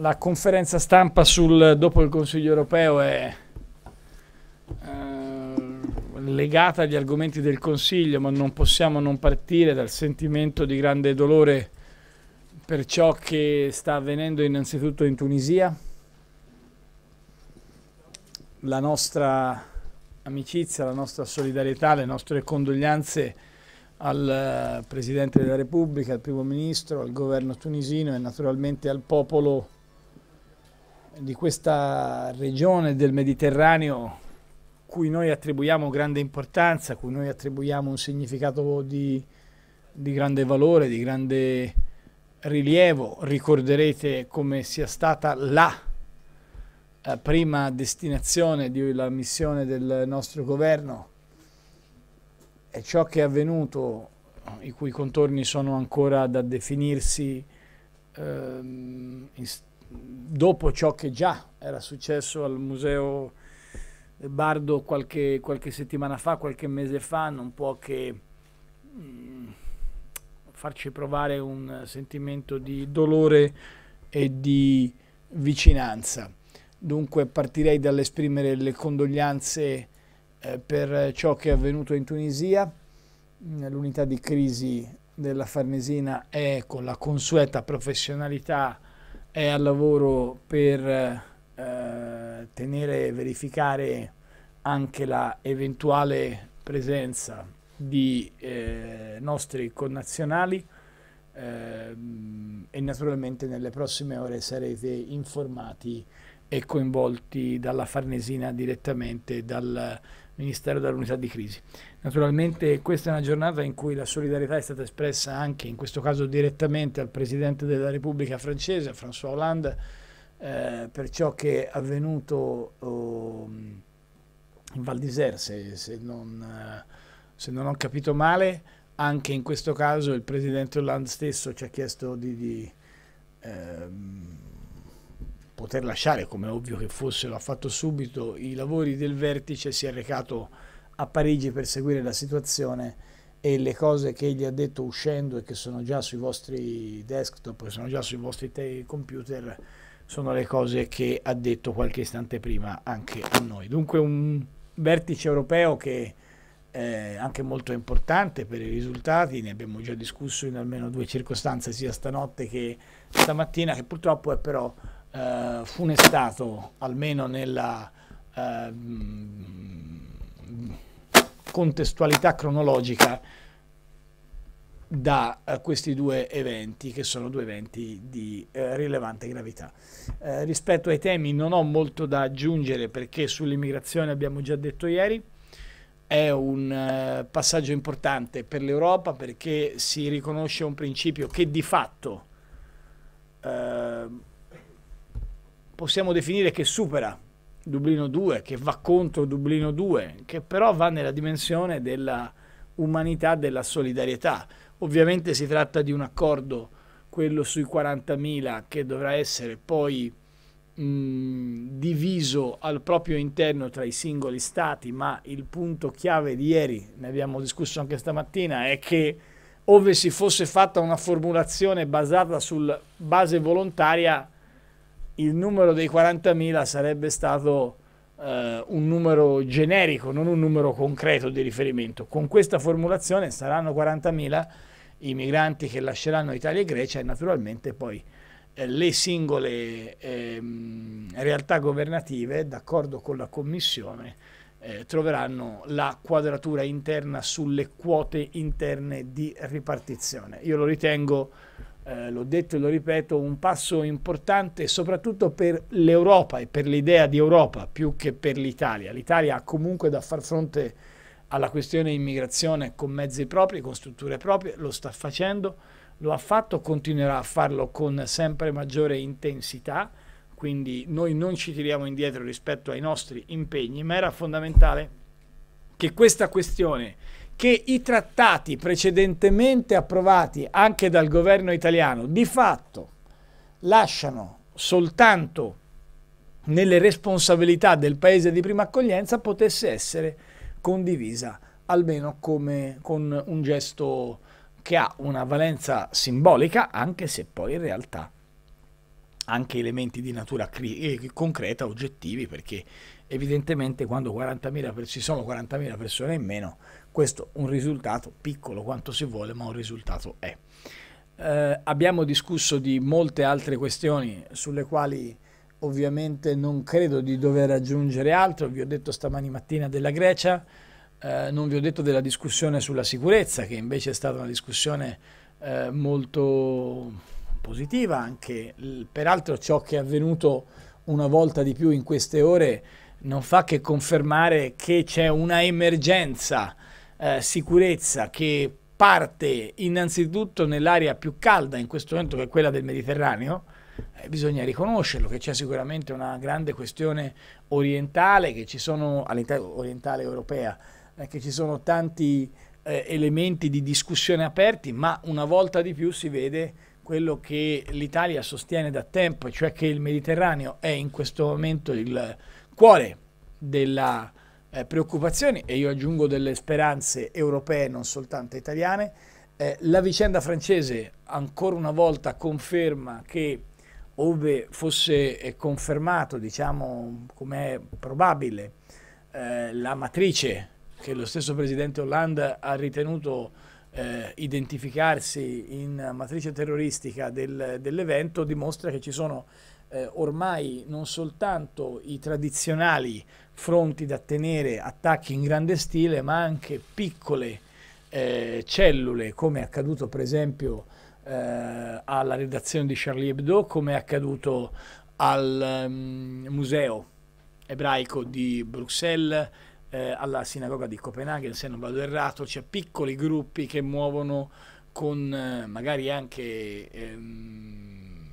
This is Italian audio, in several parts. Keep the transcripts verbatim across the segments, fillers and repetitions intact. La conferenza stampa sul dopo il Consiglio europeo è eh, legata agli argomenti del Consiglio, ma non possiamo non partire dal sentimento di grande dolore per ciò che sta avvenendo innanzitutto in Tunisia. La nostra amicizia, la nostra solidarietà, le nostre condoglianze al Presidente della Repubblica, al Primo Ministro, al governo tunisino e naturalmente al popolo di questa regione del Mediterraneo, cui noi attribuiamo grande importanza, cui noi attribuiamo un significato di, di grande valore, di grande rilievo. Ricorderete come sia stata la eh, prima destinazione della missione del nostro governo e ciò che è avvenuto, i cui contorni sono ancora da definirsi ehm, in dopo ciò che già era successo al Museo Bardo qualche, qualche settimana fa, qualche mese fa, non può che mh, farci provare un sentimento di dolore e di vicinanza. Dunque partirei dall'esprimere le condoglianze eh, per ciò che è avvenuto in Tunisia. L'unità di crisi della Farnesina è, con la consueta professionalità, è al lavoro per eh, tenere e verificare anche la eventuale presenza di eh, nostri connazionali eh, e naturalmente nelle prossime ore sarete informati e coinvolti dalla Farnesina direttamente dal Ministero dell'Unità di Crisi. Naturalmente questa è una giornata in cui la solidarietà è stata espressa anche in questo caso direttamente al Presidente della Repubblica francese, François Hollande, eh, per ciò che è avvenuto oh, in Val d'Isère, se, se, eh, se non ho capito male. Anche in questo caso il Presidente Hollande stesso ci ha chiesto di, di ehm, poter lasciare, come ovvio che fosse, lo ha fatto subito, i lavori del vertice, si è recato a Parigi per seguire la situazione e le cose che egli ha detto uscendo e che sono già sui vostri desktop, che sono già sui vostri computer, sono le cose che ha detto qualche istante prima anche a noi. Dunque un vertice europeo che è anche molto importante per i risultati, ne abbiamo già discusso in almeno due circostanze, sia stanotte che stamattina, che purtroppo è però Uh, funestato almeno nella uh, contestualità cronologica da uh, questi due eventi, che sono due eventi di uh, rilevante gravità. Uh, rispetto ai temi non ho molto da aggiungere, perché sull'immigrazione abbiamo già detto ieri, è un uh, passaggio importante per l'Europa, perché si riconosce un principio che di fatto uh, possiamo definire che supera Dublino due, che va contro Dublino due, che però va nella dimensione della umanità, della solidarietà. Ovviamente si tratta di un accordo, quello sui quarantamila, che dovrà essere poi mh, diviso al proprio interno tra i singoli stati, ma il punto chiave di ieri, ne abbiamo discusso anche stamattina, è che ove si fosse fatta una formulazione basata sulla base volontaria, il numero dei quarantamila sarebbe stato eh, un numero generico, non un numero concreto di riferimento. Con questa formulazione saranno quarantamila i migranti che lasceranno Italia e Grecia e naturalmente poi eh, le singole eh, realtà governative, d'accordo con la Commissione, eh, troveranno la quadratura interna sulle quote interne di ripartizione. Io lo ritengo, Eh, l'ho detto e lo ripeto, un passo importante soprattutto per l'Europa e per l'idea di Europa più che per l'Italia. L'Italia ha comunque da far fronte alla questione immigrazione con mezzi propri, con strutture proprie, lo sta facendo, lo ha fatto, continuerà a farlo con sempre maggiore intensità, quindi noi non ci tiriamo indietro rispetto ai nostri impegni, ma era fondamentale che questa questione, che i trattati precedentemente approvati anche dal governo italiano di fatto lasciano soltanto nelle responsabilità del paese di prima accoglienza, potesse essere condivisa almeno come, con un gesto che ha una valenza simbolica, anche se poi in realtà anche elementi di natura concreta, oggettivi, perché evidentemente quando quarantamila ci sono quarantamila persone in meno, questo è un risultato piccolo quanto si vuole, ma un risultato è. Eh, abbiamo discusso di molte altre questioni sulle quali ovviamente non credo di dover aggiungere altro. Vi ho detto stamani mattina della Grecia, eh, non vi ho detto della discussione sulla sicurezza, che invece è stata una discussione eh, molto positiva, anche peraltro ciò che è avvenuto una volta di più in queste ore non fa che confermare che c'è una emergenza eh, sicurezza che parte innanzitutto nell'area più calda in questo momento, che è quella del Mediterraneo. Eh, bisogna riconoscerlo che c'è sicuramente una grande questione orientale, che ci sono all'interno orientale europea, eh, che ci sono tanti eh, elementi di discussione aperti, ma una volta di più si vede quello che l'Italia sostiene da tempo, cioè che il Mediterraneo è in questo momento il cuore della eh, preoccupazione, e io aggiungo delle speranze europee, non soltanto italiane. Eh, la vicenda francese ancora una volta conferma che, ove fosse eh, confermato, diciamo come è probabile, eh, la matrice che lo stesso presidente Hollande ha ritenuto Eh, identificarsi in matrice terroristica del, dell'evento, dimostra che ci sono eh, ormai non soltanto i tradizionali fronti da tenere, attacchi in grande stile, ma anche piccole eh, cellule, come è accaduto per esempio eh, alla redazione di Charlie Hebdo, come è accaduto al um, Museo ebraico di Bruxelles, alla sinagoga di Copenaghen, se non vado errato. C'è piccoli gruppi che muovono con magari anche ehm,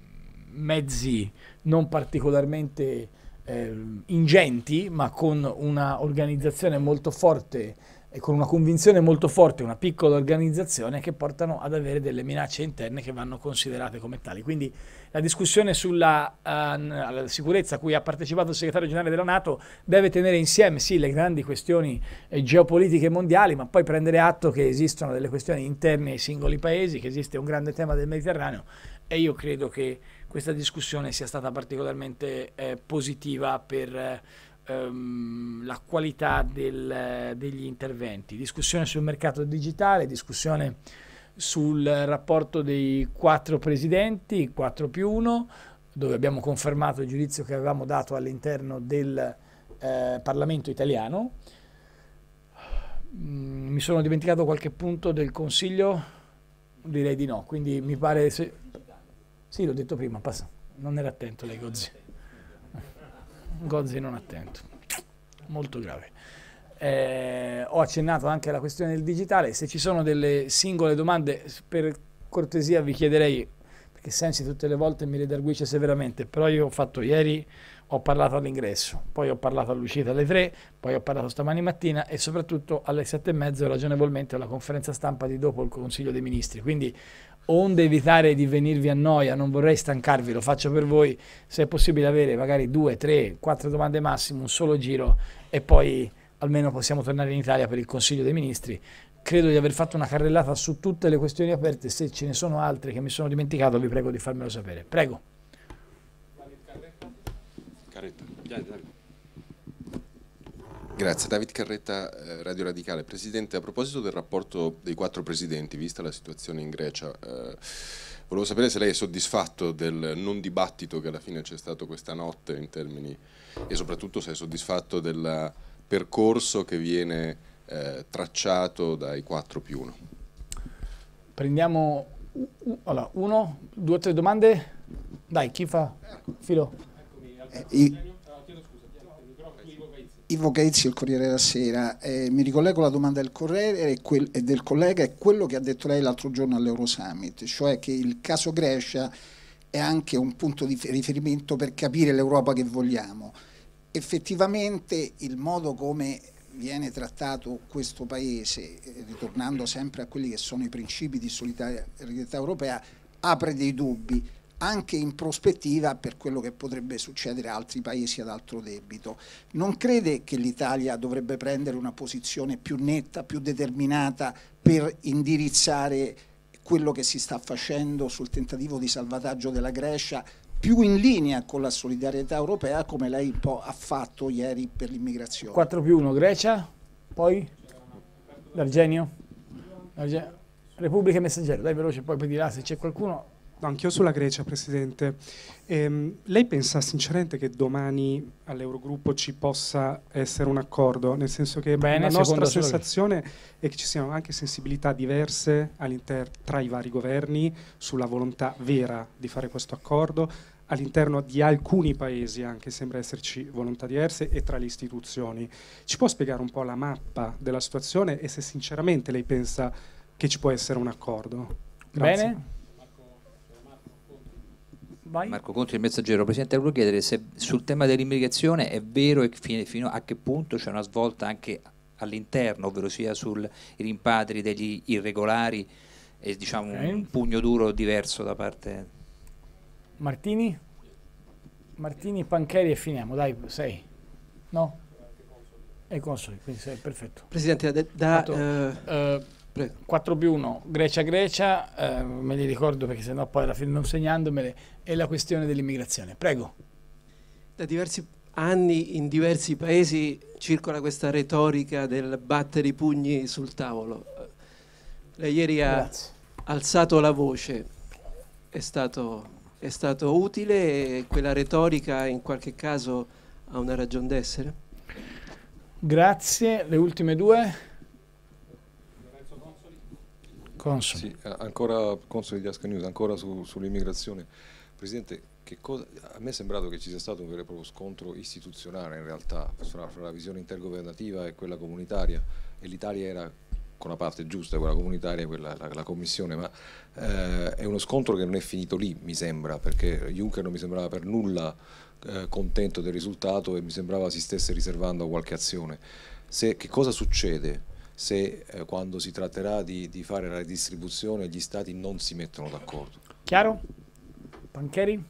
mezzi non particolarmente ehm, ingenti, ma con una organizzazione molto forte e con una convinzione molto forte, una piccola organizzazione, che portano ad avere delle minacce interne che vanno considerate come tali. Quindi la discussione sulla uh, sicurezza a cui ha partecipato il segretario generale della NATO deve tenere insieme, sì, le grandi questioni eh, geopolitiche mondiali, ma poi prendere atto che esistono delle questioni interne ai singoli paesi, che esiste un grande tema del Mediterraneo, e io credo che questa discussione sia stata particolarmente eh, positiva per eh, ehm, la qualità del, eh, degli interventi. Discussione sul mercato digitale, discussione sul rapporto dei quattro presidenti, quattro più uno, dove abbiamo confermato il giudizio che avevamo dato all'interno del eh, Parlamento italiano. Mm, mi sono dimenticato qualche punto del Consiglio? Direi di no, quindi mi pare... Se... Sì, l'ho detto prima, passa. Non era attento lei, Gozzi. Gozzi non attento. Molto grave. Eh, ho accennato anche alla questione del digitale. Se ci sono delle singole domande, per cortesia vi chiederei, perché Sensi tutte le volte mi redarguisce severamente, però io ho fatto ieri, ho parlato all'ingresso, poi ho parlato all'uscita alle tre, poi ho parlato stamani mattina e soprattutto alle sette e mezzo ragionevolmente alla conferenza stampa di dopo il Consiglio dei Ministri. Quindi, onde evitare di venirvi a noia, non vorrei stancarvi, lo faccio per voi, se è possibile avere magari due, tre, quattro domande massimo, un solo giro, e poi almeno possiamo tornare in Italia per il Consiglio dei Ministri. Credo di aver fatto una carrellata su tutte le questioni aperte. Se ce ne sono altre che mi sono dimenticato, vi prego di farmelo sapere. Prego. Grazie. David Carretta, Radio Radicale. Presidente, a proposito del rapporto dei quattro presidenti, vista la situazione in Grecia, eh, volevo sapere se lei è soddisfatto del non dibattito che alla fine c'è stato questa notte in termini, e soprattutto se è soddisfatto della percorso che viene eh, tracciato dai quattro più uno. Prendiamo allora, uno, due, tre domande. Dai, chi fa? Filo. Eh, I, Ivo Gaizzi, il Corriere della Sera. Eh, mi ricollego alla domanda del Corriere e, quel, e del collega, è quello che ha detto lei l'altro giorno all'Eurosummit, cioè che il caso Grecia è anche un punto di riferimento per capire l'Europa che vogliamo. Effettivamente il modo come viene trattato questo Paese, ritornando sempre a quelli che sono i principi di solidarietà europea, apre dei dubbi, anche in prospettiva per quello che potrebbe succedere a altri Paesi ad alto debito. Non crede che l'Italia dovrebbe prendere una posizione più netta, più determinata per indirizzare quello che si sta facendo sul tentativo di salvataggio della Grecia più in linea con la solidarietà europea, come lei un po' ha fatto ieri per l'immigrazione. quattro più uno, Grecia, poi l'Argenio, Repubblica e Messaggero, dai veloce, poi per dirà se c'è qualcuno. No, anch'io sulla Grecia, Presidente. Ehm, lei pensa sinceramente che domani all'Eurogruppo ci possa essere un accordo? Nel senso che Bene, la nostra sensazione è che ci siano anche sensibilità diverse tra i vari governi sulla volontà vera di fare questo accordo, all'interno di alcuni paesi anche sembra esserci volontà diverse e tra le istituzioni. Ci può spiegare un po' la mappa della situazione e se sinceramente lei pensa che ci può essere un accordo? Grazie. Bene. Vai. Marco Conti, il Messaggero. Presidente, volevo chiedere se sul tema dell'immigrazione è vero e fino a che punto c'è una svolta anche all'interno, ovvero sia sui rimpatri degli irregolari e diciamo okay. un pugno duro diverso da parte. Martini? Martini, Pancheri e finiamo, dai, sei. No? E consoli, quindi sei perfetto. Presidente, da... da quattro più uno, Grecia-Grecia, eh, me li ricordo perché sennò poi alla fine non segnandomele, è la questione dell'immigrazione. Prego. Da diversi anni in diversi paesi circola questa retorica del battere i pugni sul tavolo. Lei ieri ha Grazie. alzato la voce, è stato, è stato utile e quella retorica in qualche caso ha una ragion d'essere? Grazie, le ultime due. Sì, ancora Consoli di Asca News, ancora su, sull'immigrazione. Presidente, che cosa, a me è sembrato che ci sia stato un vero e proprio scontro istituzionale in realtà fra, fra la visione intergovernativa e quella comunitaria, e l'Italia era con la parte giusta, quella comunitaria, quella, la, la Commissione, ma eh, è uno scontro che non è finito lì, mi sembra, perché Juncker non mi sembrava per nulla eh, contento del risultato e mi sembrava si stesse riservando a qualche azione. Se, che cosa succede? se eh, quando si tratterà di, di fare la redistribuzione gli Stati non si mettono d'accordo. Chiaro? Pancheri?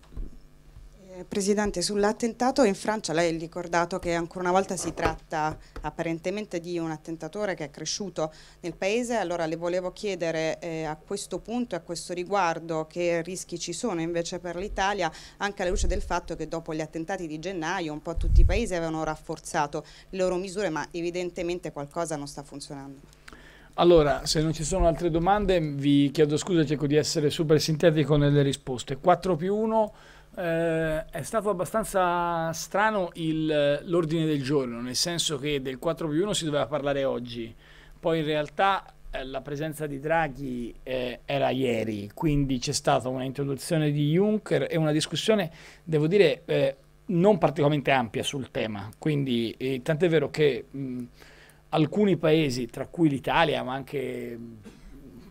Eh, Presidente, sull'attentato in Francia lei ha ricordato che ancora una volta si tratta apparentemente di un attentatore che è cresciuto nel Paese, allora le volevo chiedere eh, a questo punto e a questo riguardo che rischi ci sono invece per l'Italia, anche alla luce del fatto che dopo gli attentati di gennaio un po' tutti i Paesi avevano rafforzato le loro misure, ma evidentemente qualcosa non sta funzionando. Allora, se non ci sono altre domande vi chiedo scusa, cerco di essere super sintetico nelle risposte. quattro più uno... Eh, è stato abbastanza strano l'ordine del giorno, nel senso che del quattro più uno si doveva parlare oggi, poi in realtà eh, la presenza di Draghi eh, era ieri, quindi c'è stata una introduzione di Juncker e una discussione, devo dire, eh, non particolarmente ampia sul tema, quindi eh, tant'è vero che mh, alcuni paesi, tra cui l'Italia, ma anche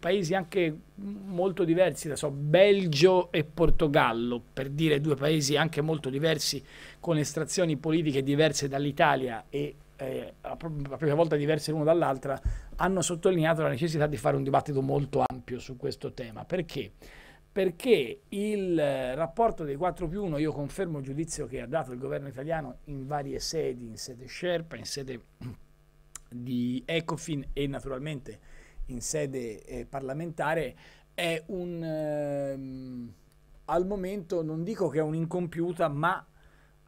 paesi anche molto diversi, da so, Belgio e Portogallo, per dire due paesi anche molto diversi, con estrazioni politiche diverse dall'Italia e eh, a propria volta diverse l'uno dall'altra, hanno sottolineato la necessità di fare un dibattito molto ampio su questo tema. Perché? Perché il rapporto dei quattro più uno, io confermo il giudizio che ha dato il governo italiano in varie sedi, in sede Sherpa, in sede di Ecofin e naturalmente in sede eh, parlamentare, è un ehm, al momento non dico che è un'incompiuta, ma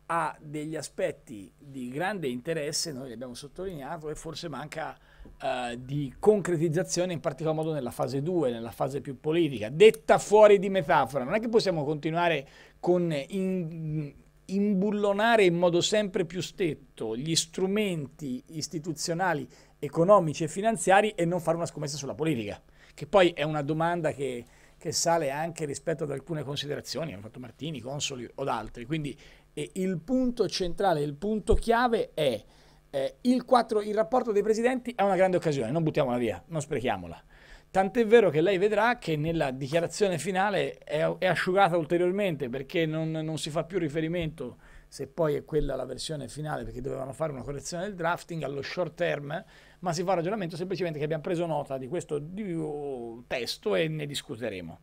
ha degli aspetti di grande interesse, noi li abbiamo sottolineato, e forse manca eh, di concretizzazione, in particolar modo nella fase due, nella fase più politica, detta fuori di metafora. Non è che possiamo continuare con in, imbullonare in modo sempre più stretto gli strumenti istituzionali economici e finanziari e non fare una scommessa sulla politica, che poi è una domanda che, che sale anche rispetto ad alcune considerazioni, hanno fatto Martini, Consoli o altri. Quindi eh, il punto centrale, il punto chiave è eh, il, quattro, il rapporto dei presidenti è una grande occasione, non buttiamola via, non sprechiamola. Tant'è vero che lei vedrà che nella dichiarazione finale è, è asciugata ulteriormente, perché non, non si fa più riferimento, se poi è quella la versione finale, perché dovevano fare una correzione del drafting, allo short term, ma si fa un ragionamento semplicemente che abbiamo preso nota di questo di, oh, testo e ne discuteremo.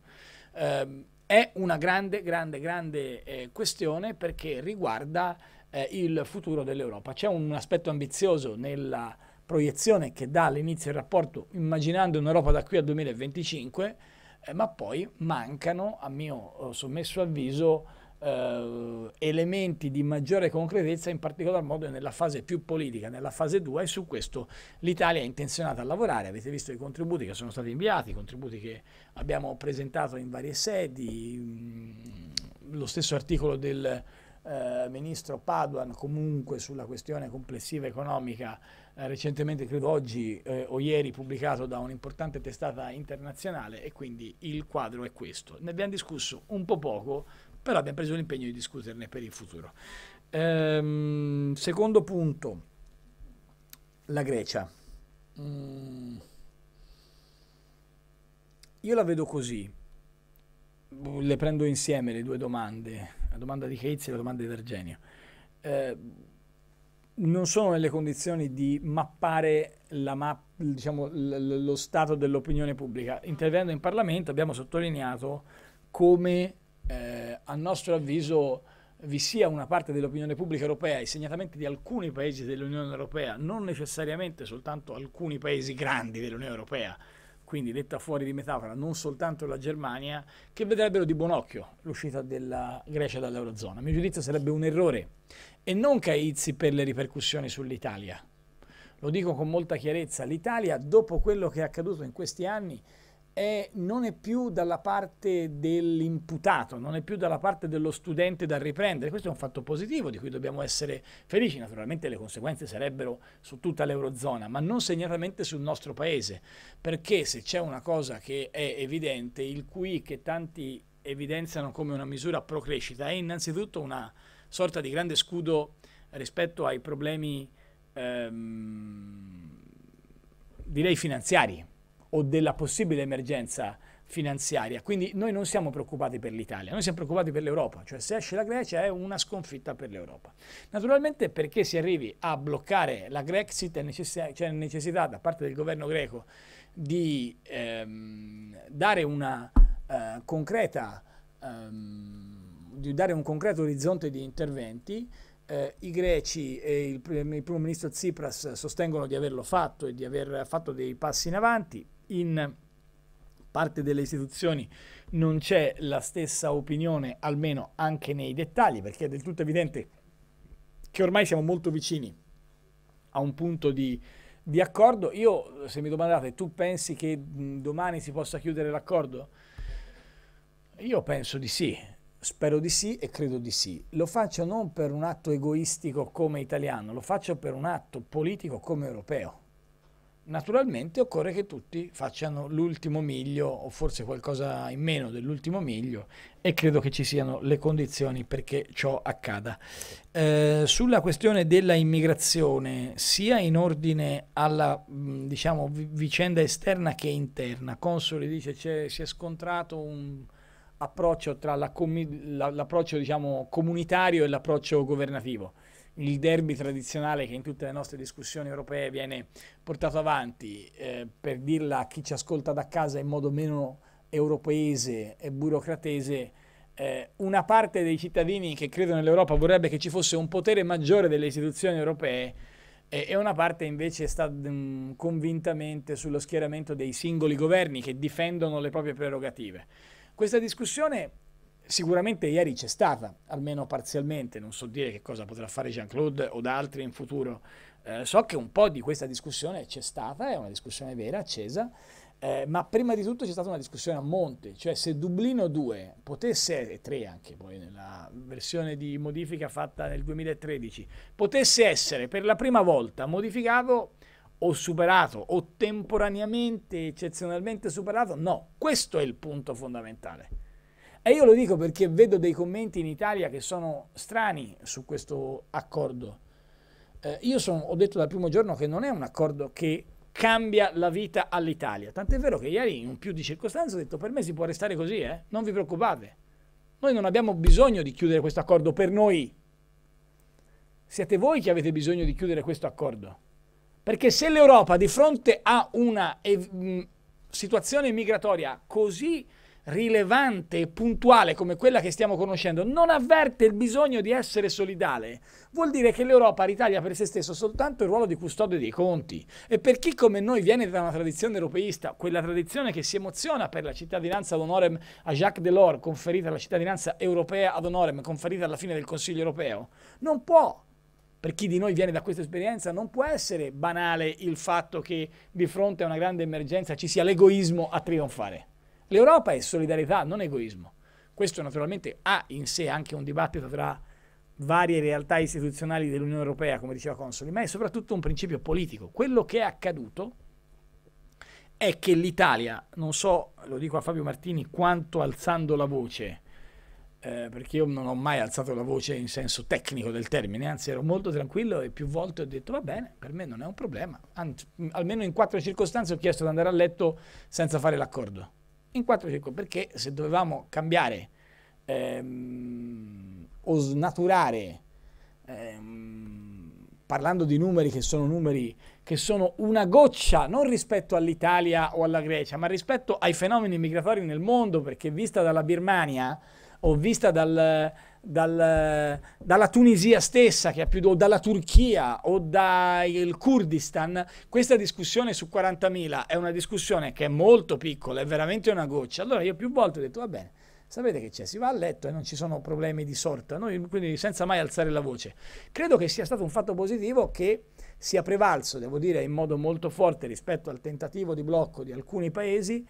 Eh, è una grande, grande, grande eh, questione, perché riguarda eh, il futuro dell'Europa. C'è un aspetto ambizioso nella proiezione che dà all'inizio il rapporto, immaginando un'Europa da qui al duemilaventicinque, eh, ma poi mancano, a mio sommesso avviso, eh, elementi di maggiore concretezza, in particolar modo nella fase più politica, nella fase due, e su questo l'Italia è intenzionata a lavorare. Avete visto i contributi che sono stati inviati, i contributi che abbiamo presentato in varie sedi, lo stesso articolo del eh, ministro Padoan comunque sulla questione complessiva economica, eh, recentemente, credo oggi eh, o ieri, pubblicato da un'importante testata internazionale, e quindi il quadro è questo. Ne abbiamo discusso un po' poco, però abbiamo preso l'impegno di discuterne per il futuro. Ehm, secondo punto, la Grecia. Mm. Io la vedo così. Le prendo insieme le due domande, la domanda di Keitz e la domanda di D'Argenio. Eh, non sono nelle condizioni di mappare la map, diciamo, lo stato dell'opinione pubblica. Intervenendo in Parlamento abbiamo sottolineato come eh, a nostro avviso vi sia una parte dell'opinione pubblica europea, e segnatamente di alcuni paesi dell'Unione Europea, non necessariamente soltanto alcuni paesi grandi dell'Unione Europea, quindi detta fuori di metafora, non soltanto la Germania, che vedrebbero di buon occhio l'uscita della Grecia dall'Eurozona. A mio giudizio sarebbe un errore, e non Caizzi per le ripercussioni sull'Italia. Lo dico con molta chiarezza, l'Italia, dopo quello che è accaduto in questi anni, è, non è più dalla parte dell'imputato, non è più dalla parte dello studente da riprendere. Questo è un fatto positivo di cui dobbiamo essere felici. Naturalmente le conseguenze sarebbero su tutta l'Eurozona, ma non segnatamente sul nostro paese, perché se c'è una cosa che è evidente, il cui che tanti evidenziano come una misura pro crescita, è innanzitutto una sorta di grande scudo rispetto ai problemi ehm, direi finanziari, o della possibile emergenza finanziaria. Quindi noi non siamo preoccupati per l'Italia, noi siamo preoccupati per l'Europa, cioè se esce la Grecia è una sconfitta per l'Europa. Naturalmente, perché si arrivi a bloccare la Grexit c'è necess- cioè necessità da parte del governo greco di ehm, dare una eh, concreta ehm, di dare un concreto orizzonte di interventi. Eh, I greci e il, il primo ministro Tsipras sostengono di averlo fatto e di aver fatto dei passi in avanti. In parte delle istituzioni non c'è la stessa opinione, almeno anche nei dettagli, perché è del tutto evidente che ormai siamo molto vicini a un punto di, di accordo. Io, se mi domandate, tu pensi che domani si possa chiudere l'accordo? Io penso di sì. Spero di sì e credo di sì. Lo faccio non per un atto egoistico come italiano, lo faccio per un atto politico come europeo. Naturalmente occorre che tutti facciano l'ultimo miglio, o forse qualcosa in meno dell'ultimo miglio, e credo che ci siano le condizioni perché ciò accada. Eh, sulla questione della immigrazione, sia in ordine alla mh, diciamo, vicenda esterna che interna, Consoli dice che si è scontrato un approccio tra l'approccio la, diciamo, comunitario e l'approccio governativo, il derby tradizionale che in tutte le nostre discussioni europee viene portato avanti, eh, per dirla a chi ci ascolta da casa in modo meno europeese e burocratese, eh, una parte dei cittadini che credono nell'Europa vorrebbe che ci fosse un potere maggiore delle istituzioni europee, eh, e una parte invece sta mh, convintamente sullo schieramento dei singoli governi che difendono le proprie prerogative. Questa discussione sicuramente ieri c'è stata, almeno parzialmente, non so dire che cosa potrà fare Jean-Claude o da altri in futuro, eh, so che un po' di questa discussione c'è stata, è una discussione vera, accesa, eh, ma prima di tutto c'è stata una discussione a monte, cioè se Dublino due potesse, e tre anche poi nella versione di modifica fatta nel duemilatredici, potesse essere per la prima volta modificato o superato, o temporaneamente, eccezionalmente superato, no, questo è il punto fondamentale. E io lo dico perché vedo dei commenti in Italia che sono strani su questo accordo. Eh, io sono, ho detto dal primo giorno che non è un accordo che cambia la vita all'Italia, tant'è vero che ieri in un più di circostanze ho detto per me si può restare così, eh? Non vi preoccupate, noi non abbiamo bisogno di chiudere questo accordo per noi, siete voi che avete bisogno di chiudere questo accordo. Perché se l'Europa di fronte a una situazione migratoria così rilevante e puntuale come quella che stiamo conoscendo non avverte il bisogno di essere solidale, vuol dire che l'Europa ritaglia per se stesso soltanto il ruolo di custode dei conti. E per chi come noi viene da una tradizione europeista, quella tradizione che si emoziona per la cittadinanza ad honorem a Jacques Delors, conferita la cittadinanza europea ad honorem, conferita alla fine del Consiglio europeo, non può, per chi di noi viene da questa esperienza, non può essere banale il fatto che di fronte a una grande emergenza ci sia l'egoismo a trionfare. L'Europa è solidarietà, non egoismo. Questo naturalmente ha in sé anche un dibattito tra varie realtà istituzionali dell'Unione Europea, come diceva Consoli, ma è soprattutto un principio politico. Quello che è accaduto è che l'Italia, non so, lo dico a Fabio Martini, quanto alzando la voce, eh, perché io non ho mai alzato la voce in senso tecnico del termine, anzi ero molto tranquillo e più volte ho detto va bene, per me non è un problema. Anzi, almeno in quattro circostanze ho chiesto di andare a letto senza fare l'accordo. In quattro circo, perché se dovevamo cambiare ehm, o snaturare, ehm, parlando di numeri che sono numeri che sono una goccia, non rispetto all'Italia o alla Grecia, ma rispetto ai fenomeni migratori nel mondo, perché vista dalla Birmania o vista dal, dal, dalla Tunisia stessa, che ha più, o dalla Turchia o dal Kurdistan, questa discussione su quarantamila è una discussione che è molto piccola, è veramente una goccia. Allora io più volte ho detto va bene, sapete che c'è, si va a letto e non ci sono problemi di sorta, noi, quindi senza mai alzare la voce. Credo che sia stato un fatto positivo che sia prevalso, devo dire in modo molto forte rispetto al tentativo di blocco di alcuni paesi,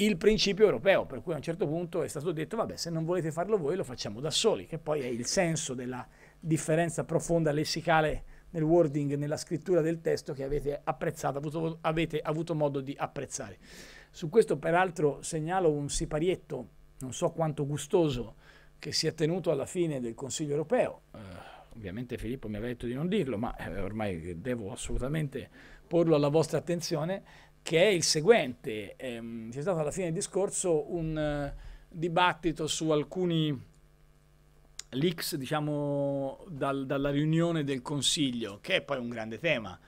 il principio europeo, per cui a un certo punto è stato detto vabbè, se non volete farlo voi lo facciamo da soli, che poi è il senso della differenza profonda lessicale nel wording, nella scrittura del testo che avete apprezzato, avuto, avete avuto modo di apprezzare. Su questo peraltro segnalo un siparietto, non so quanto gustoso, che si è tenuto alla fine del Consiglio europeo. Uh, ovviamente Filippo mi aveva detto di non dirlo, ma eh, ormai devo assolutamente porlo alla vostra attenzione, che è il seguente. Ehm, c'è stato alla fine del discorso un uh, dibattito su alcuni leaks, diciamo, dal, dalla riunione del Consiglio, che è poi un grande tema,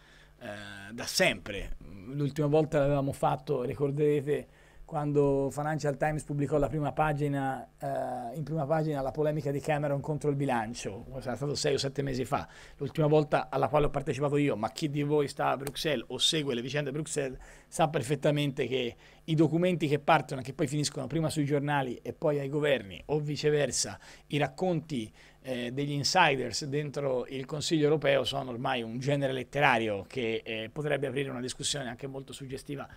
eh, da sempre. L'ultima volta l'avevamo fatto, ricorderete, quando Financial Times pubblicò la prima pagina, eh, in prima pagina la polemica di Cameron contro il bilancio, sarà stato sei o sette mesi fa, l'ultima volta alla quale ho partecipato io, ma chi di voi sta a Bruxelles o segue le vicende a Bruxelles sa perfettamente che i documenti che partono e che poi finiscono prima sui giornali e poi ai governi, o viceversa, i racconti eh, degli insiders dentro il Consiglio europeo sono ormai un genere letterario che eh, potrebbe aprire una discussione anche molto suggestiva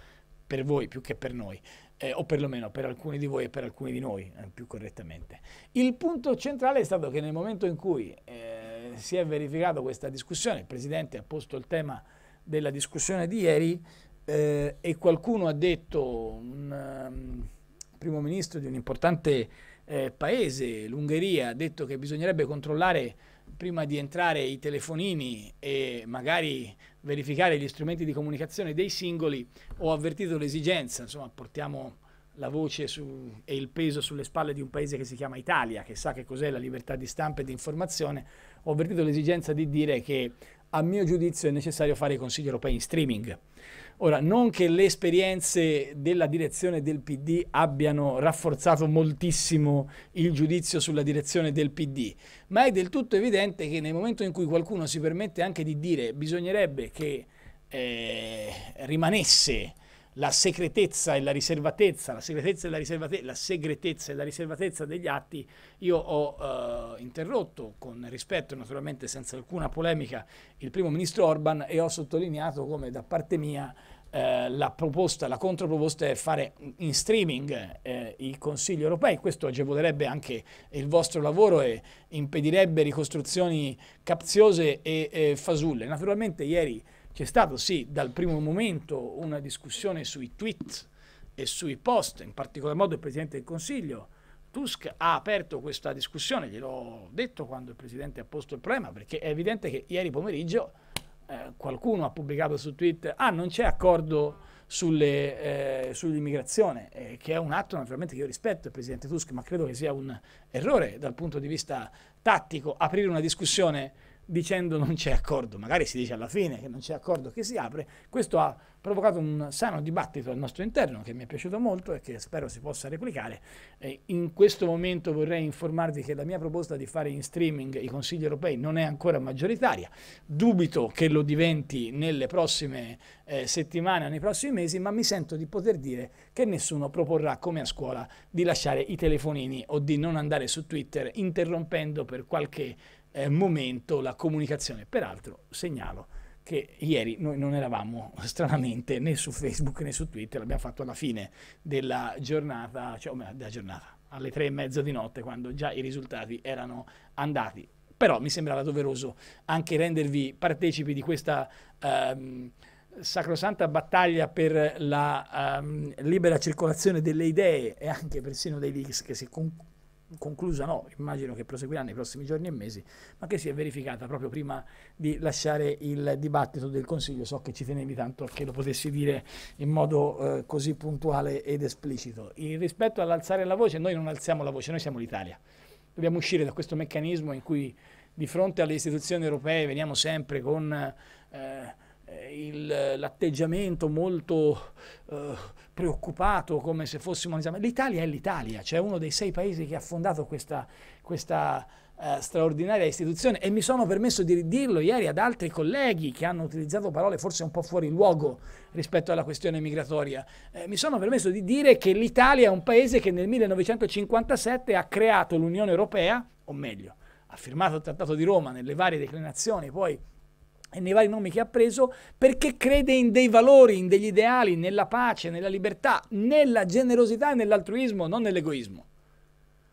per voi più che per noi, eh, o perlomeno per alcuni di voi e per alcuni di noi, eh, più correttamente. Il punto centrale è stato che nel momento in cui eh, si è verificata questa discussione, il Presidente ha posto il tema della discussione di ieri eh, e qualcuno ha detto, un um, primo ministro di un importante eh, paese, l'Ungheria, ha detto che bisognerebbe controllare prima di entrare i telefonini e magari verificare gli strumenti di comunicazione dei singoli. Ho avvertito l'esigenza, insomma portiamo la voce su, e il peso sulle spalle di un paese che si chiama Italia, che sa che cos'è la libertà di stampa e di informazione, ho avvertito l'esigenza di dire che a mio giudizio è necessario fare i consigli europei in streaming. Ora, non che le esperienze della direzione del P D abbiano rafforzato moltissimo il giudizio sulla direzione del P D, ma è del tutto evidente che nel momento in cui qualcuno si permette anche di dire che bisognerebbe che eh, rimanesse la segretezza e la riservatezza, la segretezza e la riservatezza, la segretezza e la riservatezza degli atti, io ho eh, interrotto con rispetto, naturalmente senza alcuna polemica, il primo ministro Orban e ho sottolineato come da parte mia eh, la proposta, la controproposta è fare in streaming eh, i consigli europei. Questo agevolerebbe anche il vostro lavoro e impedirebbe ricostruzioni capziose e, e fasulle. Naturalmente ieri c'è stato, sì, dal primo momento una discussione sui tweet e sui post, in particolar modo il Presidente del Consiglio, Tusk, ha aperto questa discussione, gliel'ho detto quando il Presidente ha posto il problema, perché è evidente che ieri pomeriggio eh, qualcuno ha pubblicato su tweet «Ah, non c'è accordo sulle, eh, sull'immigrazione», eh, che è un atto naturalmente che io rispetto il Presidente Tusk, ma credo che sia un errore dal punto di vista tattico aprire una discussione dicendo non c'è accordo, magari si dice alla fine che non c'è accordo, che si apre. Questo ha provocato un sano dibattito al nostro interno che mi è piaciuto molto e che spero si possa replicare. Eh, in questo momento vorrei informarvi che la mia proposta di fare in streaming i consigli europei non è ancora maggioritaria, dubito che lo diventi nelle prossime eh, settimane, nei prossimi mesi, ma mi sento di poter dire che nessuno proporrà come a scuola di lasciare i telefonini o di non andare su Twitter interrompendo per qualche eh, momento la comunicazione. Peraltro segnalo che ieri noi non eravamo stranamente né su Facebook né su Twitter, l'abbiamo fatto alla fine della giornata, cioè della giornata, alle tre e mezza di notte, quando già i risultati erano andati. Però mi sembrava doveroso anche rendervi partecipi di questa ehm, sacrosanta battaglia per la ehm, libera circolazione delle idee e anche persino dei leaks, che si conclude. Conclusa no, immagino che proseguirà nei prossimi giorni e mesi, ma che si è verificata proprio prima di lasciare il dibattito del Consiglio. So che ci tenevi tanto a che lo potessi dire in modo eh, così puntuale ed esplicito. Il rispetto all'alzare la voce, noi non alziamo la voce, noi siamo l'Italia. Dobbiamo uscire da questo meccanismo in cui di fronte alle istituzioni europee veniamo sempre con eh, l'atteggiamento molto eh, preoccupato, come se fossimo... L'Italia è l'Italia, cioè uno dei sei paesi che ha fondato questa, questa eh, straordinaria istituzione, e mi sono permesso di dirlo ieri ad altri colleghi che hanno utilizzato parole forse un po' fuori luogo rispetto alla questione migratoria. Eh, mi sono permesso di dire che l'Italia è un paese che nel millenovecentocinquantasette ha creato l'Unione Europea, o meglio, ha firmato il Trattato di Roma nelle varie declinazioni, poi e nei vari nomi che ha preso, perché crede in dei valori, in degli ideali, nella pace, nella libertà, nella generosità e nell'altruismo, non nell'egoismo.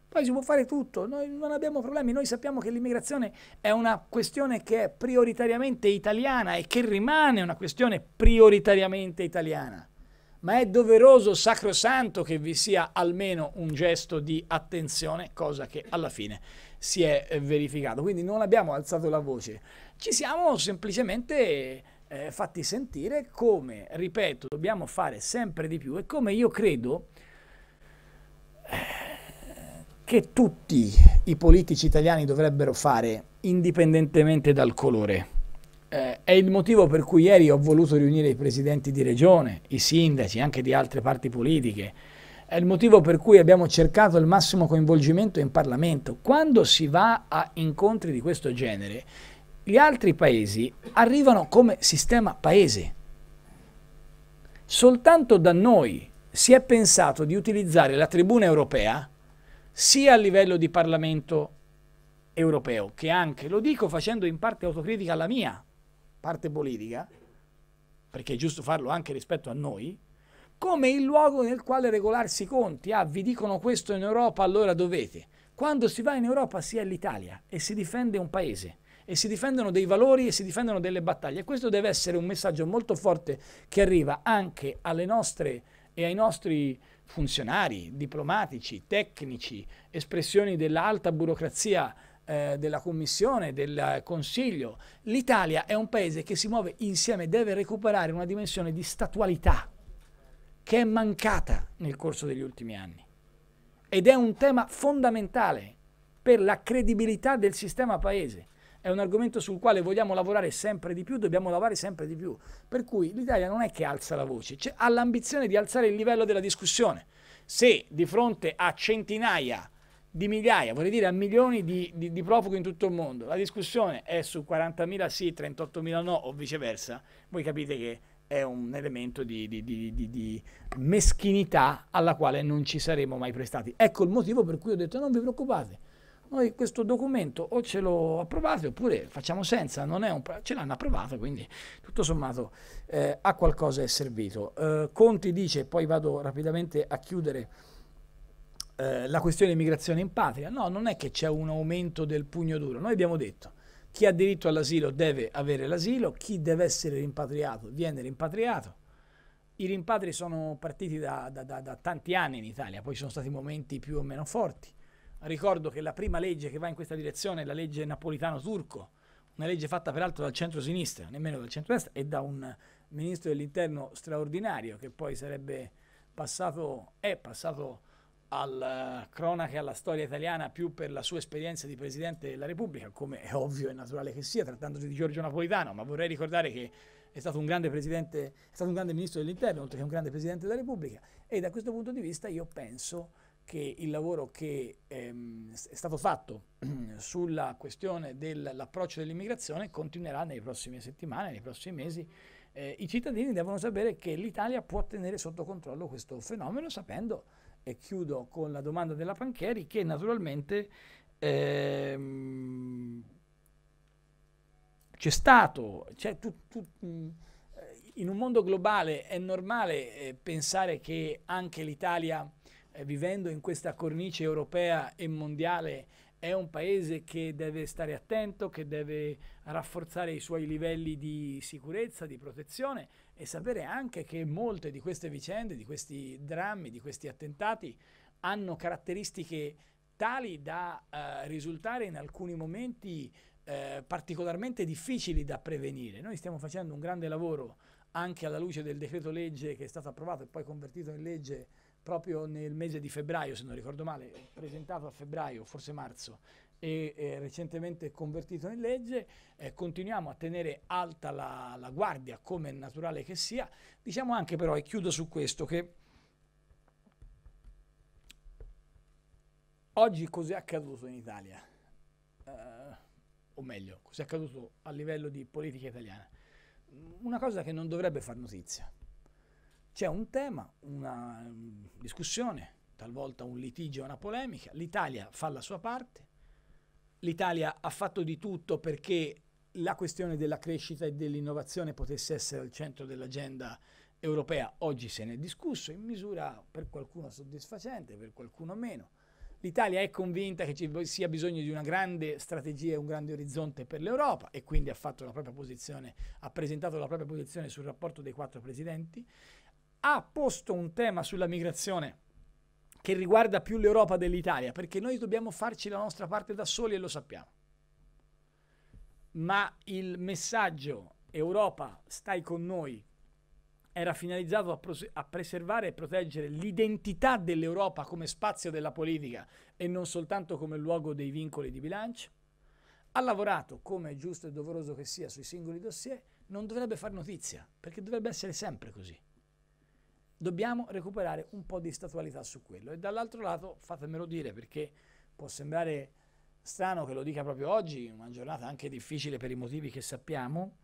Poi si può fare tutto, noi non abbiamo problemi, noi sappiamo che l'immigrazione è una questione che è prioritariamente italiana e che rimane una questione prioritariamente italiana, ma è doveroso, sacrosanto, che vi sia almeno un gesto di attenzione, cosa che alla fine si è verificato. Quindi non abbiamo alzato la voce, ci siamo semplicemente eh, fatti sentire, come, ripeto, dobbiamo fare sempre di più, e come io credo che tutti i politici italiani dovrebbero fare, indipendentemente dal colore. Eh, è il motivo per cui ieri ho voluto riunire i presidenti di regione, i sindaci, anche di altre parti politiche. È il motivo per cui abbiamo cercato il massimo coinvolgimento in Parlamento. Quando si va a incontri di questo genere, gli altri paesi arrivano come sistema paese. Soltanto da noi si è pensato di utilizzare la tribuna europea sia a livello di Parlamento europeo, che anche, lo dico facendo in parte autocritica alla mia parte politica, perché è giusto farlo anche rispetto a noi, come il luogo nel quale regolarsi i conti. Ah, vi dicono questo in Europa, allora dovete. Quando si va in Europa si è l'Italia e si difende un paese, e si difendono dei valori e si difendono delle battaglie. E questo deve essere un messaggio molto forte che arriva anche alle nostre e ai nostri funzionari, diplomatici, tecnici, espressioni dell'alta burocrazia della Commissione, del Consiglio. L'Italia è un paese che si muove insieme, deve recuperare una dimensione di statualità che è mancata nel corso degli ultimi anni, ed è un tema fondamentale per la credibilità del sistema paese. È un argomento sul quale vogliamo lavorare sempre di più, dobbiamo lavorare sempre di più, per cui l'Italia non è che alza la voce, cioè ha l'ambizione di alzare il livello della discussione. Se di fronte a centinaia di migliaia, vorrei dire a milioni di, di, di profughi in tutto il mondo, la discussione è su quarantamila sì, trentottomila no o viceversa, voi capite che è un elemento di, di, di, di, di meschinità alla quale non ci saremo mai prestati. Ecco il motivo per cui ho detto non vi preoccupate, noi questo documento o ce lo approvate oppure facciamo senza, non è un, ce l'hanno approvato, quindi tutto sommato eh, a qualcosa è servito. Eh, Conti dice, poi vado rapidamente a chiudere, la questione immigrazione in patria. No, non è che c'è un aumento del pugno duro. Noi abbiamo detto chi ha diritto all'asilo deve avere l'asilo, chi deve essere rimpatriato viene rimpatriato. I rimpatri sono partiti da, da, da, da tanti anni in Italia, poi ci sono stati momenti più o meno forti. Ricordo che la prima legge che va in questa direzione è la legge Napolitano-Turco, una legge fatta peraltro dal centro-sinistra, nemmeno dal centro-destra, e da un ministro dell'interno straordinario che poi sarebbe passato, è passato alla cronaca e alla storia italiana più per la sua esperienza di Presidente della Repubblica, come è ovvio e naturale che sia, trattandosi di Giorgio Napolitano, ma vorrei ricordare che è stato un grande presidente, è stato un grande ministro dell'Interno, oltre che un grande Presidente della Repubblica, e da questo punto di vista io penso che il lavoro che ehm, è stato fatto sulla questione dell'approccio dell'immigrazione continuerà nelle prossime settimane, nei prossimi mesi. Eh, I cittadini devono sapere che l'Italia può tenere sotto controllo questo fenomeno, sapendo, e chiudo con la domanda della Pancheri, che naturalmente ehm, c'è stato, cioè, tu, tu, in un mondo globale è normale eh, pensare che anche l'Italia, eh, vivendo in questa cornice europea e mondiale, è un paese che deve stare attento, che deve rafforzare i suoi livelli di sicurezza, di protezione, e sapere anche che molte di queste vicende, di questi drammi, di questi attentati hanno caratteristiche tali da eh, risultare in alcuni momenti eh, particolarmente difficili da prevenire. Noi stiamo facendo un grande lavoro anche alla luce del decreto legge che è stato approvato e poi convertito in legge proprio nel mese di febbraio, se non ricordo male, presentato a febbraio, forse marzo, e eh, recentemente convertito in legge. Eh, continuiamo a tenere alta la, la guardia, come è naturale che sia. Diciamo anche però, e chiudo su questo, che oggi cos'è accaduto in Italia? Eh, o meglio, cos'è accaduto a livello di politica italiana? Una cosa che non dovrebbe far notizia. C'è un tema, una mh, discussione, talvolta un litigio, una polemica. L'Italia fa la sua parte, l'Italia ha fatto di tutto perché la questione della crescita e dell'innovazione potesse essere al centro dell'agenda europea. Oggi se ne è discusso in misura per qualcuno soddisfacente, per qualcuno meno. L'Italia è convinta che ci sia bisogno di una grande strategia e un grande orizzonte per l'Europa, e quindi ha fatto la propria posizione, ha presentato la propria posizione sul rapporto dei quattro presidenti. Ha posto un tema sulla migrazione che riguarda più l'Europa dell'Italia, perché noi dobbiamo farci la nostra parte da soli e lo sappiamo. Ma il messaggio "Europa, stai con noi" era finalizzato a, a preservare e proteggere l'identità dell'Europa come spazio della politica e non soltanto come luogo dei vincoli di bilancio. Ha lavorato, come è giusto e doveroso che sia, sui singoli dossier. Non dovrebbe far notizia, perché dovrebbe essere sempre così. Dobbiamo recuperare un po' di statualità su quello. E dall'altro lato, fatemelo dire, perché può sembrare strano che lo dica proprio oggi, una giornata anche difficile per i motivi che sappiamo,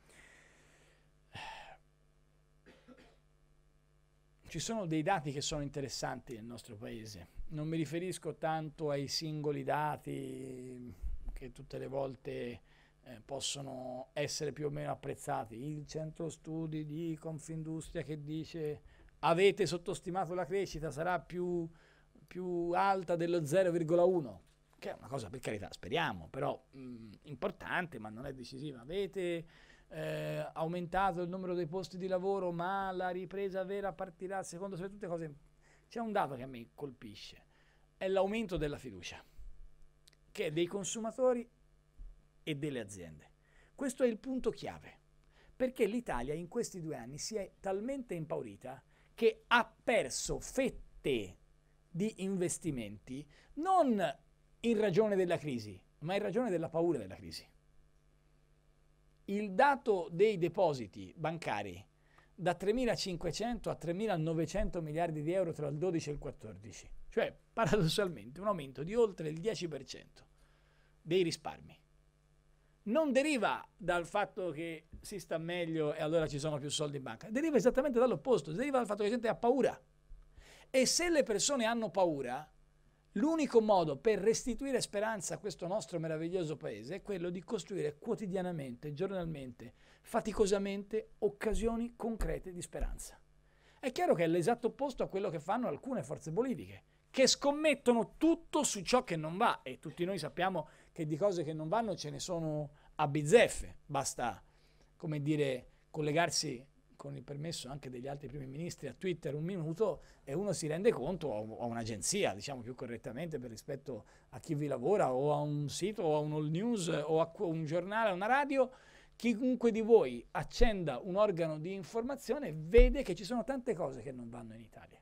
ci sono dei dati che sono interessanti nel nostro paese. Non mi riferisco tanto ai singoli dati che tutte le volte possono essere più o meno apprezzati. Il centro studi di Confindustria che dice: avete sottostimato la crescita, sarà più, più alta dello zero virgola uno, che è una cosa, per carità, speriamo, però mh, importante, ma non è decisiva. Avete eh, aumentato il numero dei posti di lavoro, ma la ripresa vera partirà secondo se tutte cose. C'è un dato che a me colpisce, è l'aumento della fiducia, che è dei consumatori e delle aziende. Questo è il punto chiave, perché l'Italia in questi due anni si è talmente impaurita che ha perso fette di investimenti, non in ragione della crisi, ma in ragione della paura della crisi. Il dato dei depositi bancari da tremilacinquecento a tremilanovecento miliardi di euro tra il dodici e il quattordici, cioè paradossalmente un aumento di oltre il dieci per cento dei risparmi, non deriva dal fatto che si sta meglio e allora ci sono più soldi in banca. Deriva esattamente dall'opposto, deriva dal fatto che la gente ha paura. E se le persone hanno paura, l'unico modo per restituire speranza a questo nostro meraviglioso paese è quello di costruire quotidianamente, giornalmente, faticosamente, occasioni concrete di speranza. È chiaro che è l'esatto opposto a quello che fanno alcune forze politiche, che scommettono tutto su ciò che non va, e tutti noi sappiamo che di cose che non vanno ce ne sono a bizzeffe. Basta, come dire, collegarsi, con il permesso anche degli altri primi ministri, a Twitter un minuto e uno si rende conto, o a un'agenzia, diciamo più correttamente per rispetto a chi vi lavora, o a un sito, o a un all news, o a un giornale, a una radio. Chiunque di voi accenda un organo di informazione vede che ci sono tante cose che non vanno in Italia.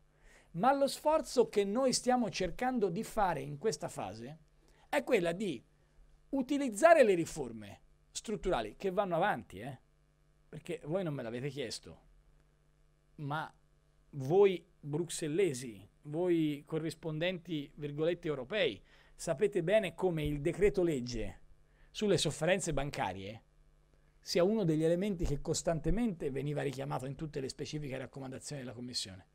Ma lo sforzo che noi stiamo cercando di fare in questa fase è quella di utilizzare le riforme strutturali che vanno avanti, eh? Perché voi non me l'avete chiesto, ma voi bruxellesi, voi corrispondenti virgolette europei, sapete bene come il decreto legge sulle sofferenze bancarie sia uno degli elementi che costantemente veniva richiamato in tutte le specifiche raccomandazioni della Commissione.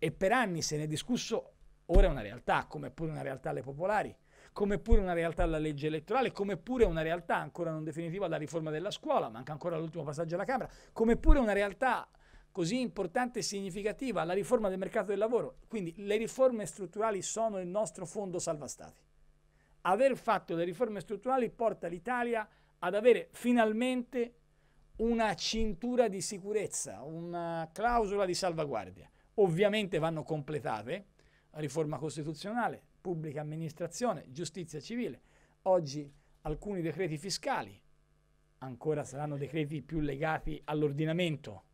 E per anni se ne è discusso, ora è una realtà, come pure una realtà alle popolari, come pure una realtà alla legge elettorale, come pure una realtà ancora non definitiva alla riforma della scuola, manca ancora l'ultimo passaggio alla Camera, come pure una realtà così importante e significativa alla riforma del mercato del lavoro. Quindi le riforme strutturali sono il nostro fondo salva stati. Aver fatto le riforme strutturali porta l'Italia ad avere finalmente una cintura di sicurezza, una clausola di salvaguardia. Ovviamente vanno completate riforma costituzionale, pubblica amministrazione, giustizia civile. Oggi alcuni decreti fiscali, ancora saranno decreti più legati all'ordinamento.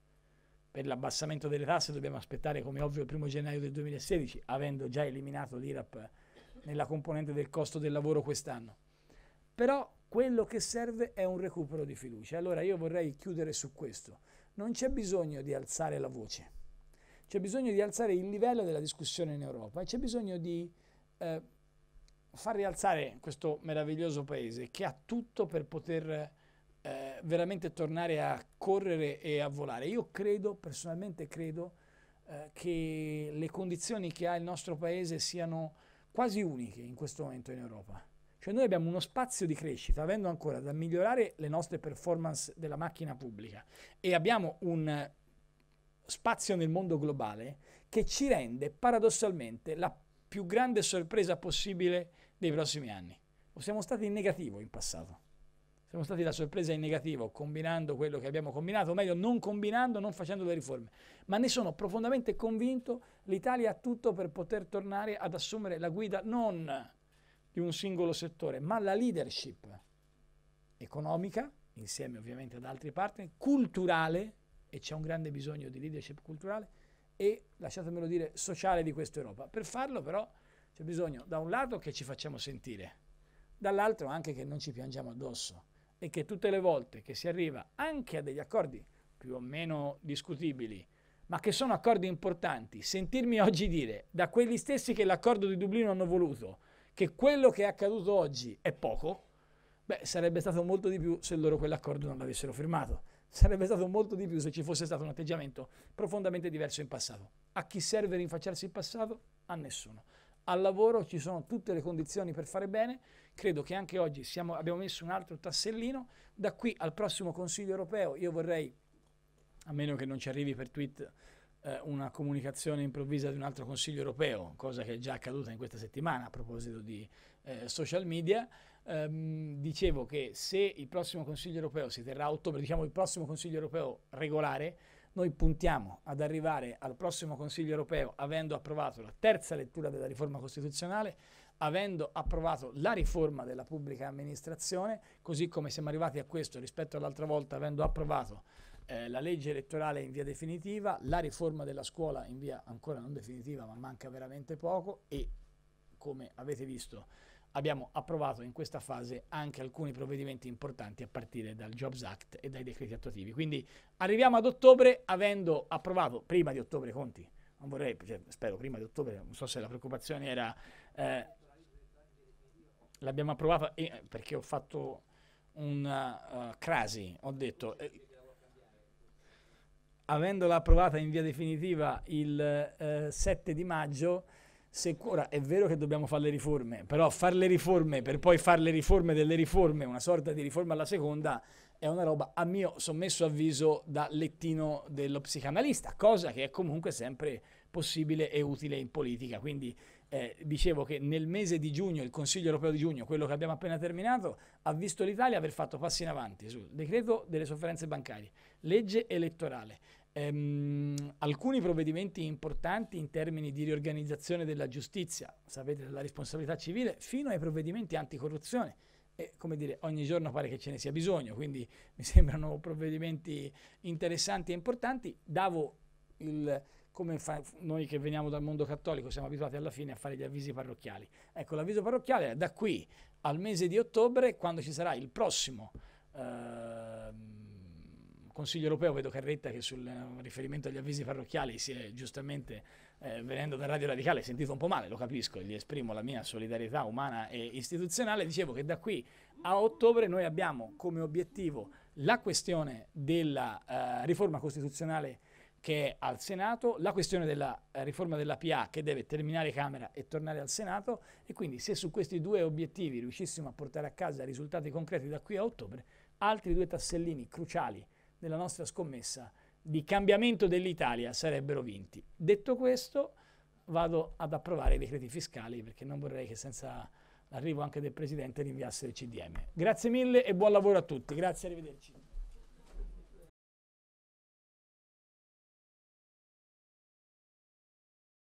Per l'abbassamento delle tasse dobbiamo aspettare, come ovvio, il primo gennaio del duemilasedici, avendo già eliminato l'I R A P nella componente del costo del lavoro quest'anno. Però quello che serve è un recupero di fiducia. Allora io vorrei chiudere su questo. Non c'è bisogno di alzare la voce. C'è bisogno di alzare il livello della discussione in Europa e c'è bisogno di eh, far rialzare questo meraviglioso paese che ha tutto per poter eh, veramente tornare a correre e a volare. Io credo, personalmente credo, eh, che le condizioni che ha il nostro paese siano quasi uniche in questo momento in Europa. Cioè noi abbiamo uno spazio di crescita, avendo ancora da migliorare le nostre performance della macchina pubblica, e abbiamo un spazio nel mondo globale che ci rende paradossalmente la più grande sorpresa possibile dei prossimi anni. O siamo stati in negativo in passato, siamo stati la sorpresa in negativo combinando quello che abbiamo combinato, o meglio non combinando, non facendo le riforme, ma ne sono profondamente convinto. L'Italia ha tutto per poter tornare ad assumere la guida non di un singolo settore, ma la leadership economica, insieme ovviamente ad altri partner, culturale, e c'è un grande bisogno di leadership culturale, e, lasciatemelo dire, sociale di questa Europa. Per farlo però c'è bisogno, da un lato, che ci facciamo sentire, dall'altro anche che non ci piangiamo addosso e che tutte le volte che si arriva anche a degli accordi più o meno discutibili, ma che sono accordi importanti, sentirmi oggi dire da quelli stessi che l'accordo di Dublino hanno voluto che quello che è accaduto oggi è poco, beh, sarebbe stato molto di più se loro quell'accordo non l'avessero firmato. Sarebbe stato molto di più se ci fosse stato un atteggiamento profondamente diverso in passato. A chi serve rinfacciarsi il passato? A nessuno. Al lavoro ci sono tutte le condizioni per fare bene. Credo che anche oggi siamo, abbiamo messo un altro tassellino. Da qui al prossimo Consiglio europeo io vorrei, a meno che non ci arrivi per tweet, una comunicazione improvvisa di un altro Consiglio europeo, cosa che è già accaduta in questa settimana a proposito di eh, social media. Ehm, dicevo che se il prossimo Consiglio europeo si terrà a ottobre, diciamo il prossimo Consiglio europeo regolare, noi puntiamo ad arrivare al prossimo Consiglio europeo avendo approvato la terza lettura della riforma costituzionale, avendo approvato la riforma della pubblica amministrazione, così come siamo arrivati a questo rispetto all'altra volta avendo approvato Eh, la legge elettorale in via definitiva, la riforma della scuola in via ancora non definitiva, ma manca veramente poco, e come avete visto abbiamo approvato in questa fase anche alcuni provvedimenti importanti a partire dal Jobs Act e dai decreti attuativi. Quindi arriviamo ad ottobre avendo approvato, prima di ottobre conti, non vorrei, cioè, spero prima di ottobre, non so se la preoccupazione era... Eh, l'abbiamo approvata eh, perché ho fatto un uh, crasi, ho detto... Eh, avendola approvata in via definitiva il eh, sette di maggio, se, ora è vero che dobbiamo fare le riforme, però fare le riforme per poi fare le riforme delle riforme, una sorta di riforma alla seconda, è una roba a mio sommesso avviso da lettino dello psicanalista, cosa che è comunque sempre possibile e utile in politica. Quindi eh, dicevo che nel mese di giugno, il Consiglio europeo di giugno, quello che abbiamo appena terminato, ha visto l'Italia aver fatto passi in avanti sul decreto delle sofferenze bancarie, legge elettorale, ehm, alcuni provvedimenti importanti in termini di riorganizzazione della giustizia, sapete, dalla responsabilità civile fino ai provvedimenti anticorruzione. E, come dire, ogni giorno pare che ce ne sia bisogno, quindi mi sembrano provvedimenti interessanti e importanti. Davo il come fa noi che veniamo dal mondo cattolico, siamo abituati alla fine a fare gli avvisi parrocchiali. Ecco, l'avviso parrocchiale è da qui al mese di ottobre, quando ci sarà il prossimo eh, Consiglio europeo. Vedo Carretta che sul eh, riferimento agli avvisi parrocchiali si è giustamente, eh, venendo da Radio Radicale, sentito un po' male, lo capisco, gli esprimo la mia solidarietà umana e istituzionale. Dicevo che da qui a ottobre noi abbiamo come obiettivo la questione della eh, riforma costituzionale che è al Senato, la questione della eh, riforma della P A che deve terminare Camera e tornare al Senato, e quindi se su questi due obiettivi riuscissimo a portare a casa risultati concreti da qui a ottobre, altri due tassellini cruciali della nostra scommessa di cambiamento dell'Italia sarebbero vinti. Detto questo, vado ad approvare i decreti fiscali, perché non vorrei che senza l'arrivo anche del Presidente rinviasse il C D M. Grazie mille e buon lavoro a tutti. Grazie, arrivederci.